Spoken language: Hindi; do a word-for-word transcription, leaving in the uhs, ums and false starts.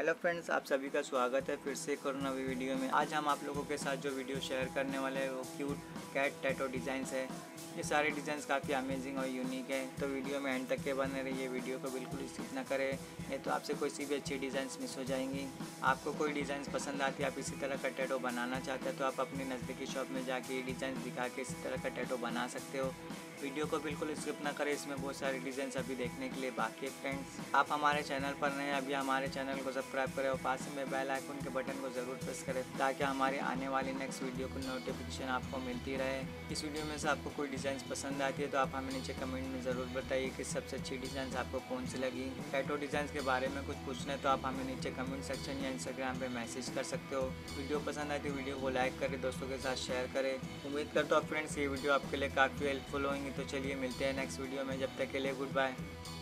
हेलो फ्रेंड्स, आप सभी का स्वागत है फिर से एक नवी वीडियो में। आज हम आप लोगों के साथ जो वीडियो शेयर करने वाले हैं वो क्यूट कैट टैटो डिज़ाइंस है। ये सारे डिज़ाइंस काफ़ी अमेजिंग और यूनिक है, तो वीडियो में एंड तक के बने रहिए। वीडियो को बिल्कुल स्किप ना करें, नहीं तो आपसे कोई सी भी अच्छी डिज़ाइंस मिस हो जाएंगी। आपको कोई डिज़ाइंस पसंद आती है, आप इसी तरह का टैटो बनाना चाहते हैं, तो आप अपनी नज़दीकी शॉप में जाके ये डिज़ाइन दिखा के इसी तरह का टैटो बना सकते हो। वीडियो को बिल्कुल स्किप ना करें, इसमें बहुत सारे डिज़ाइंस अभी देखने के लिए बाकी है। फ्रेंड्स, आप हमारे चैनल पर नए अभी हमारे चैनल को सब्सक्राइब करें और पास में बेल आइकन के बटन को ज़रूर प्रेस करें, ताकि हमारे आने वाली नेक्स्ट वीडियो की नोटिफिकेशन आपको मिलती रहे। इस वीडियो में से आपको कोई डिज़ाइंस पसंद आती है तो आप हमें नीचे कमेंट में ज़रूर बताइए कि सबसे अच्छी डिज़ाइंस आपको कौन सी लगी। टैटो डिज़ाइंस के बारे में कुछ पूछना है तो आप हमें नीचे कमेंट सेक्शन या इंस्टाग्राम पर मैसेज कर सकते हो। वीडियो पसंद आती है वीडियो को लाइक करें, दोस्तों के साथ शेयर करें। उम्मीद करता हूँ फ्रेंड्स ये वीडियो आपके लिए काफ़ी हेल्पफुल होंगी। तो चलिए मिलते हैं नेक्स्ट वीडियो में, जब तक के लिए गुड बाय।